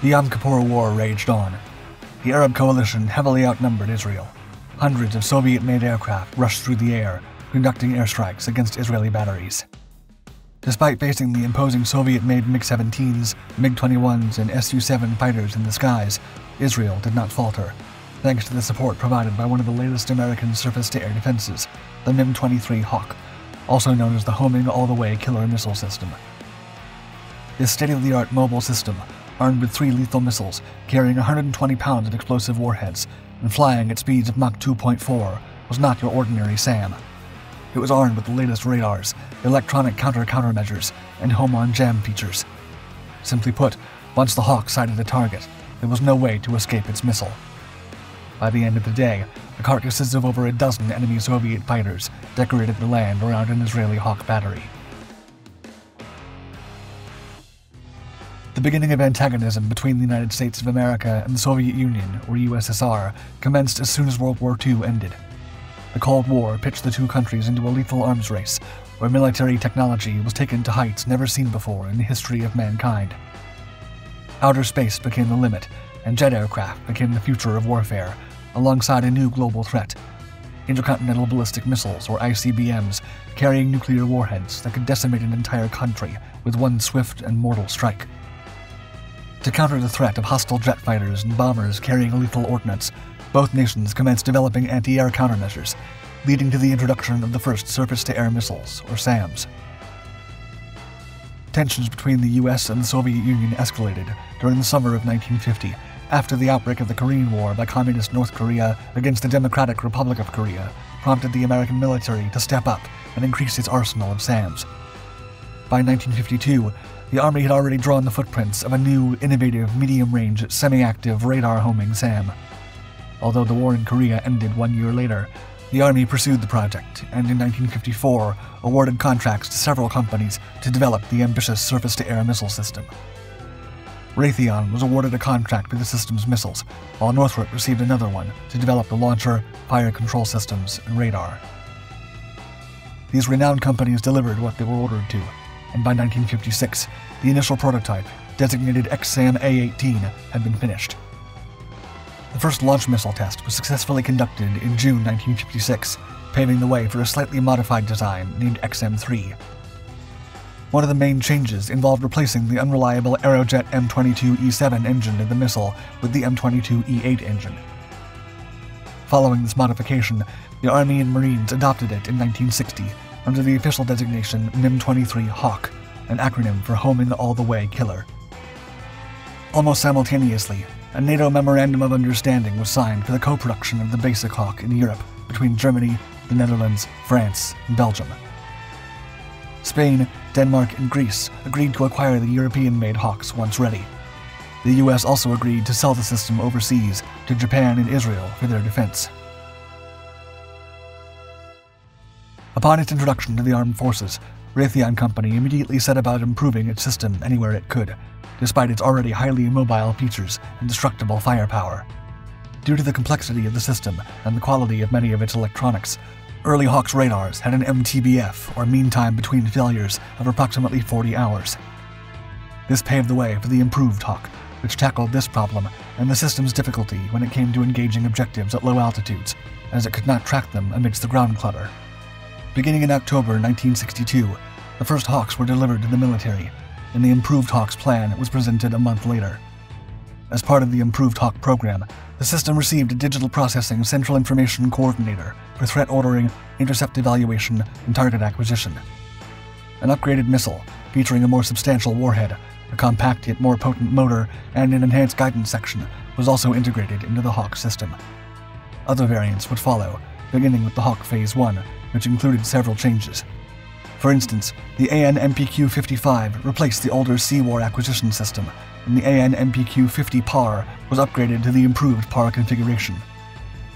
The Yom Kippur War raged on. The Arab coalition heavily outnumbered Israel. Hundreds of Soviet-made aircraft rushed through the air, conducting airstrikes against Israeli batteries. Despite facing the imposing Soviet-made MiG-17s, MiG-21s, and Su-7 fighters in the skies, Israel did not falter, thanks to the support provided by one of the latest American surface-to-air defenses, the MIM-23 Hawk, also known as the Homing All the Way Killer missile system. This state-of-the-art mobile system, armed with 3 lethal missiles, carrying 120 pounds of explosive warheads, and flying at speeds of Mach 2.4, was not your ordinary SAM. It was armed with the latest radars, electronic countermeasures, and home-on-jam features. Simply put, once the Hawk sighted a target, there was no way to escape its missile. By the end of the day, the carcasses of over a dozen enemy Soviet fighters decorated the land around an Israeli Hawk battery. The beginning of antagonism between the United States of America and the Soviet Union, or USSR, commenced as soon as World War II ended. The Cold War pitched the two countries into a lethal arms race, where military technology was taken to heights never seen before in the history of mankind. Outer space became the limit, and jet aircraft became the future of warfare, alongside a new global threat: intercontinental ballistic missiles, or ICBMs, carrying nuclear warheads that could decimate an entire country with one swift and mortal strike. To counter the threat of hostile jet fighters and bombers carrying lethal ordnance, both nations commenced developing anti-air countermeasures, leading to the introduction of the first surface-to-air missiles, or SAMs. Tensions between the US and the Soviet Union escalated during the summer of 1950, after the outbreak of the Korean War by communist North Korea against the Democratic Republic of Korea prompted the American military to step up and increase its arsenal of SAMs. By 1952, the Army had already drawn the footprints of a new, innovative, medium-range, semi-active radar-homing SAM. Although the war in Korea ended 1 year later, the Army pursued the project, and in 1954 awarded contracts to several companies to develop the ambitious surface-to-air missile system. Raytheon was awarded a contract for the system's missiles, while Northrop received another one to develop the launcher, fire control systems, and radar. These renowned companies delivered what they were ordered to, and by 1956, the initial prototype, designated XM A-18, had been finished. The first launch missile test was successfully conducted in June 1956, paving the way for a slightly modified design named XM-3. One of the main changes involved replacing the unreliable Aerojet M22E7 engine of the missile with the M22E8 engine. Following this modification, the Army and Marines adopted it in 1960, under the official designation MIM-23 Hawk, an acronym for Homing All the Way Killer. Almost simultaneously, a NATO Memorandum of Understanding was signed for the co-production of the basic Hawk in Europe between Germany, the Netherlands, France, and Belgium. Spain, Denmark, and Greece agreed to acquire the European-made Hawks once ready. The US also agreed to sell the system overseas to Japan and Israel for their defense. Upon its introduction to the armed forces, Raytheon Company immediately set about improving its system anywhere it could, despite its already highly mobile features and destructible firepower. Due to the complexity of the system and the quality of many of its electronics, early Hawk's radars had an MTBF, or mean time between failures, of approximately 40 hours. This paved the way for the improved Hawk, which tackled this problem and the system's difficulty when it came to engaging objectives at low altitudes, as it could not track them amidst the ground clutter. Beginning in October 1962, the first Hawks were delivered to the military, and the improved Hawks plan was presented a month later. As part of the improved Hawk program, the system received a digital processing Central Information Coordinator for threat ordering, intercept evaluation, and target acquisition. An upgraded missile, featuring a more substantial warhead, a compact yet more potent motor, and an enhanced guidance section, was also integrated into the Hawk system. Other variants would follow, beginning with the Hawk Phase I, which included several changes. For instance, the AN-MPQ-55 replaced the older Sea War Acquisition System, and the AN-MPQ-50 PAR was upgraded to the improved PAR configuration.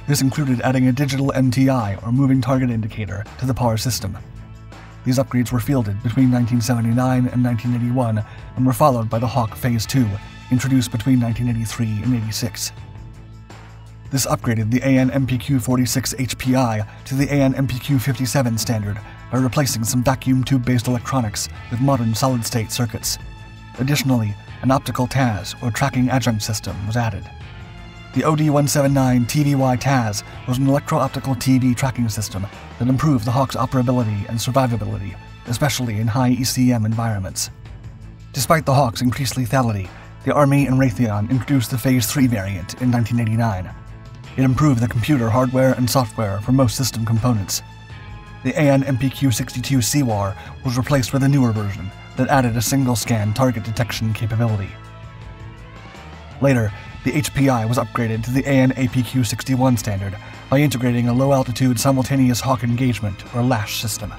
This included adding a digital MTI, or Moving Target Indicator, to the PAR system. These upgrades were fielded between 1979 and 1981, and were followed by the Hawk Phase II, introduced between 1983 and 86. This upgraded the AN-MPQ-46 HPI to the AN-MPQ-57 standard by replacing some vacuum tube-based electronics with modern solid-state circuits. Additionally, an optical TAS or tracking adjunct system was added. The OD-179 TVY TAS was an electro-optical TV tracking system that improved the Hawk's operability and survivability, especially in high ECM environments. Despite the Hawk's increased lethality, the Army and Raytheon introduced the Phase III variant in 1989. It improved the computer hardware and software for most system components. The AN-MPQ-62 Sea War was replaced with a newer version that added a single-scan target detection capability. Later, the HPI was upgraded to the AN-APQ-61 standard by integrating a low-altitude simultaneous Hawk engagement, or LASH, system.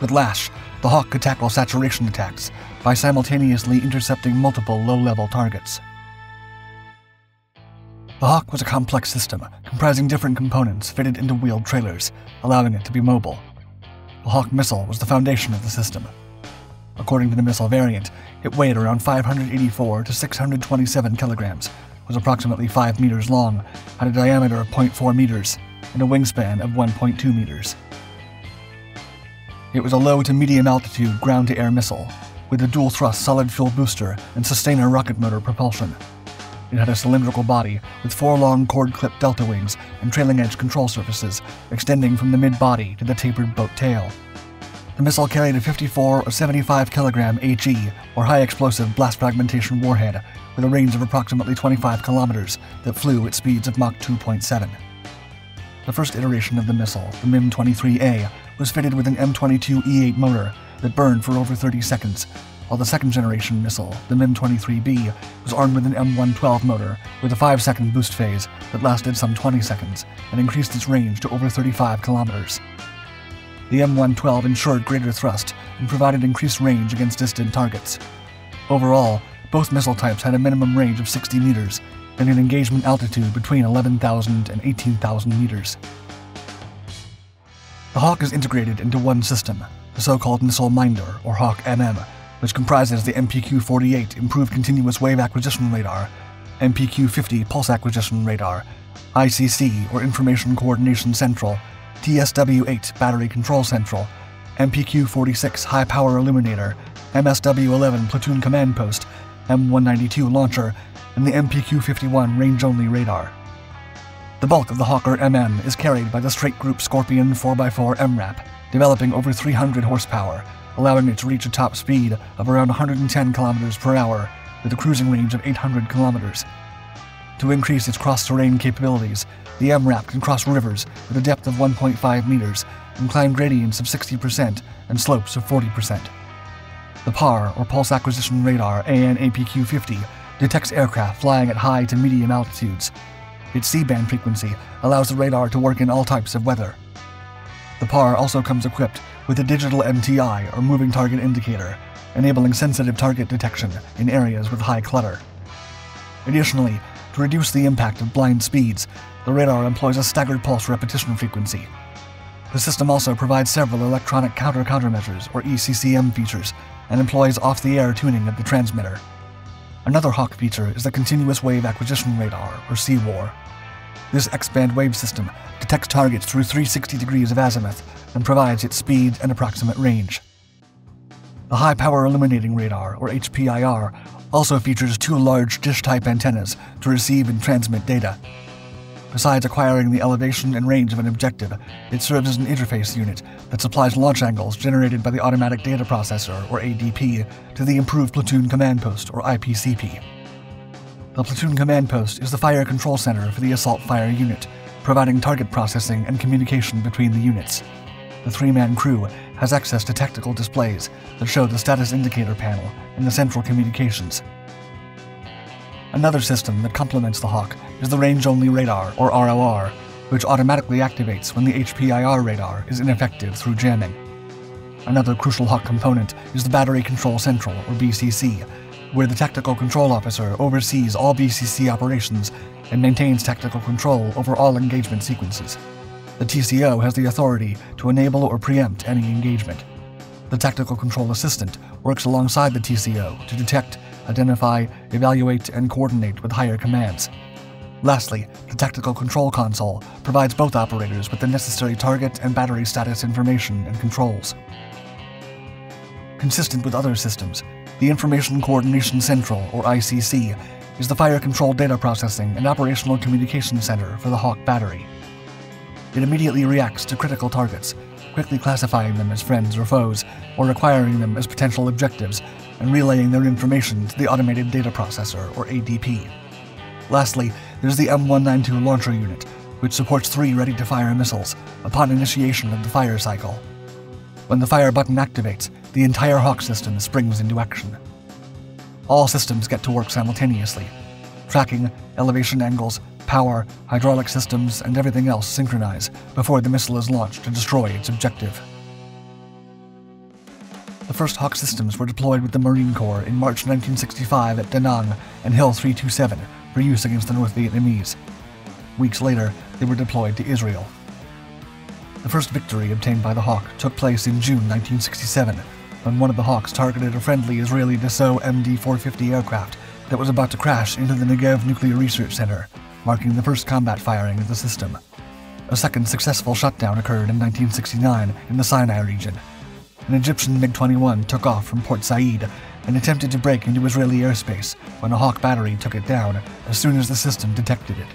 With LASH, the Hawk could tackle saturation attacks by simultaneously intercepting multiple low-level targets. The Hawk was a complex system comprising different components fitted into wheeled trailers, allowing it to be mobile. The Hawk missile was the foundation of the system. According to the missile variant, it weighed around 584 to 627 kilograms, was approximately 5 meters long, had a diameter of 0.4 meters, and a wingspan of 1.2 meters. It was a low to medium altitude ground-to-air missile, with a dual-thrust solid-fuel booster and sustainer rocket motor propulsion. It had a cylindrical body with 4 long cord-clipped delta wings and trailing edge control surfaces extending from the mid-body to the tapered boat tail. The missile carried a 54 or 75 kilogram HE, or high-explosive blast fragmentation warhead, with a range of approximately 25 kilometers that flew at speeds of Mach 2.7. The first iteration of the missile, the MIM-23A, was fitted with an M22E8 motor that burned for over 30 seconds, while the second-generation missile, the MIM-23B, was armed with an M112 motor with a 5-second boost phase that lasted some 20 seconds and increased its range to over 35 kilometers. The M112 ensured greater thrust and provided increased range against distant targets. Overall, both missile types had a minimum range of 60 meters and an engagement altitude between 11,000 and 18,000 meters. The Hawk is integrated into one system, the so-called Missile Minder, or Hawk MM, which comprises the MPQ-48 Improved Continuous Wave Acquisition Radar, MPQ-50 Pulse Acquisition Radar, ICC, or Information Coordination Central, TSW-8 Battery Control Central, MPQ-46 High Power Illuminator, MSW-11 Platoon Command Post, M192 Launcher, and the MPQ-51 Range-Only Radar. The bulk of the Hawk MM is carried by the straight group Scorpion 4x4 MRAP, developing over 300 horsepower, allowing it to reach a top speed of around 110 kilometers per hour with a cruising range of 800 kilometers. To increase its cross-terrain capabilities, the MRAP can cross rivers with a depth of 1.5 meters and climb gradients of 60% and slopes of 40%. The PAR, or Pulse Acquisition Radar, AN-MPQ-50, detects aircraft flying at high to medium altitudes. Its C-band frequency allows the radar to work in all types of weather. The PAR also comes equipped with a digital MTI, or Moving Target Indicator, enabling sensitive target detection in areas with high clutter. Additionally, to reduce the impact of blind speeds, the radar employs a staggered pulse repetition frequency. The system also provides several electronic countermeasures, or ECCM features, and employs off-the-air tuning of the transmitter. Another Hawk feature is the Continuous Wave Acquisition Radar, or CWAR. This X-band wave system detects targets through 360 degrees of azimuth and provides its speed and approximate range. The High Power Illuminating Radar, or HPIR, also features 2 large dish-type antennas to receive and transmit data. Besides acquiring the elevation and range of an objective, it serves as an interface unit that supplies launch angles generated by the Automatic Data Processor, or ADP, to the improved Platoon Command Post, or IPCP. The Platoon Command Post is the fire control center for the Assault Fire Unit, providing target processing and communication between the units. The 3-man crew has access to tactical displays that show the status indicator panel and the central communications. Another system that complements the Hawk is the Range-Only Radar, or ROR, which automatically activates when the HPIR radar is ineffective through jamming. Another crucial Hawk component is the Battery Control Central, or BCC, where the Tactical Control Officer oversees all BCC operations and maintains tactical control over all engagement sequences. The TCO has the authority to enable or preempt any engagement. The Tactical Control Assistant works alongside the TCO to detect, identify, evaluate, and coordinate with higher commands. Lastly, the Tactical Control Console provides both operators with the necessary target and battery status information and controls. Consistent with other systems, The Information Coordination Central, or ICC, is the Fire Control Data Processing and Operational Communication Center for the Hawk battery. It immediately reacts to critical targets, quickly classifying them as friends or foes, or acquiring them as potential objectives, and relaying their information to the Automated Data Processor, or ADP. Lastly, there's the M112 Launcher Unit, which supports 3 ready-to-fire missiles upon initiation of the fire cycle. When the fire button activates, the entire Hawk system springs into action. All systems get to work simultaneously. Tracking, elevation angles, power, hydraulic systems, and everything else synchronize before the missile is launched to destroy its objective. The first Hawk systems were deployed with the Marine Corps in March 1965 at Da Nang and Hill 327 for use against the North Vietnamese. Weeks later, they were deployed to Israel. The first victory obtained by the Hawk took place in June 1967, when one of the Hawks targeted a friendly Israeli Dassault MD-450 aircraft that was about to crash into the Negev Nuclear Research Center, marking the first combat firing of the system. A second successful shutdown occurred in 1969 in the Sinai region. An Egyptian MiG-21 took off from Port Said and attempted to break into Israeli airspace when a Hawk battery took it down as soon as the system detected it.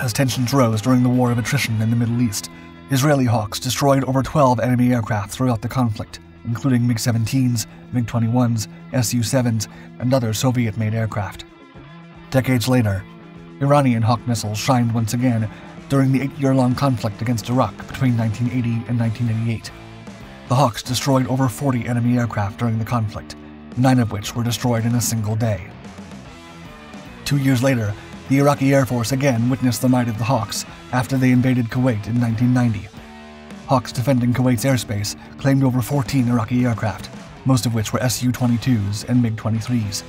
As tensions rose during the war of attrition in the Middle East, Israeli Hawks destroyed over 12 enemy aircraft throughout the conflict, including MiG-17s, MiG-21s, Su-7s, and other Soviet-made aircraft. Decades later, Iranian Hawk missiles shined once again during the 8-year-long conflict against Iraq between 1980 and 1988. The Hawks destroyed over 40 enemy aircraft during the conflict, 9 of which were destroyed in a single day. 2 years later, the Iraqi Air Force again witnessed the might of the Hawks after they invaded Kuwait in 1990. Hawks defending Kuwait's airspace claimed over 14 Iraqi aircraft, most of which were Su-22s and MiG-23s.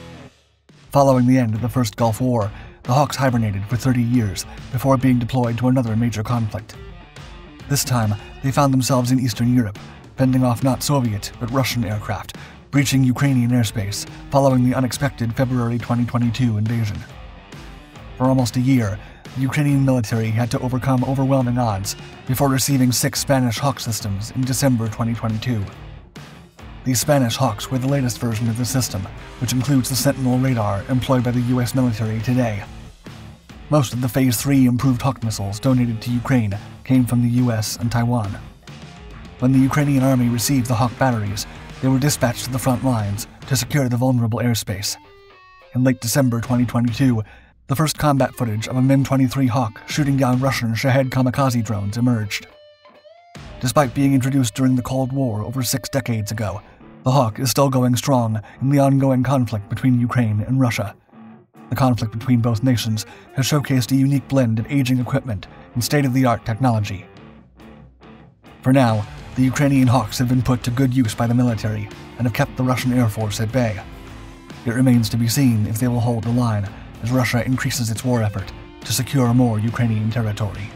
Following the end of the First Gulf War, the Hawks hibernated for 30 years before being deployed to another major conflict. This time, they found themselves in Eastern Europe, fending off not Soviet, but Russian aircraft, breaching Ukrainian airspace following the unexpected February 2022 invasion. For almost a year, the Ukrainian military had to overcome overwhelming odds before receiving 6 Spanish Hawk systems in December 2022. These Spanish Hawks were the latest version of the system, which includes the Sentinel radar employed by the US military today. Most of the Phase III improved Hawk missiles donated to Ukraine came from the US and Taiwan. When the Ukrainian army received the Hawk batteries, they were dispatched to the front lines to secure the vulnerable airspace. In late December 2022, the first combat footage of a MIM-23 Hawk shooting down Russian Shahed kamikaze drones emerged. Despite being introduced during the Cold War over 6 decades ago, the Hawk is still going strong in the ongoing conflict between Ukraine and Russia. The conflict between both nations has showcased a unique blend of aging equipment and state-of-the-art technology. For now, the Ukrainian Hawks have been put to good use by the military and have kept the Russian Air Force at bay. It remains to be seen if they will hold the line as Russia increases its war effort to secure more Ukrainian territory.